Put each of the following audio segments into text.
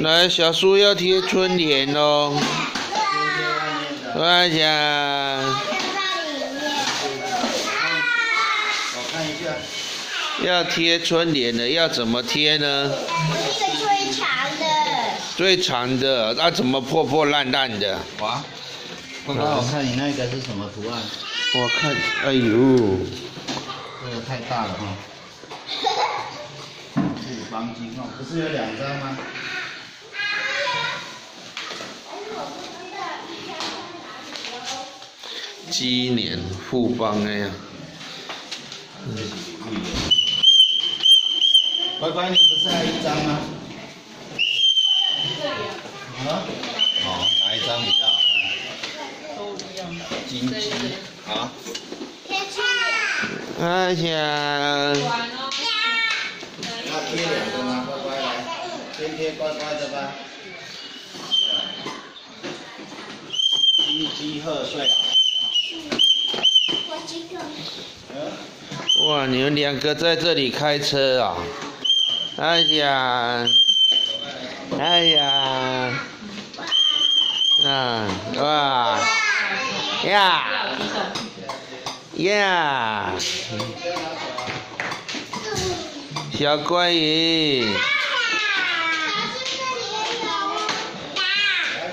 来，小树要贴春联喽。我来讲。我看一下。要贴春联的，要怎么贴呢？那个最长的。最长的，那、怎么破破烂烂的？哇！刚刚我看你那个是什么图案？我看，哎呦，这个太大了哈。四方金哦，不是有两张吗？鸡年富邦哎呀！乖乖，你不是还有一张吗？啊？哦，哪一张比较好看？都一样。金鸡啊？哎呀！要贴两个吗？乖乖来，先贴乖乖的吧。金鸡贺岁。 哇，你们两个在这里开车啊！哎呀，哎呀，啊哇呀呀，小关羽，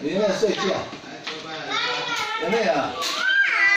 你要睡觉，有没有？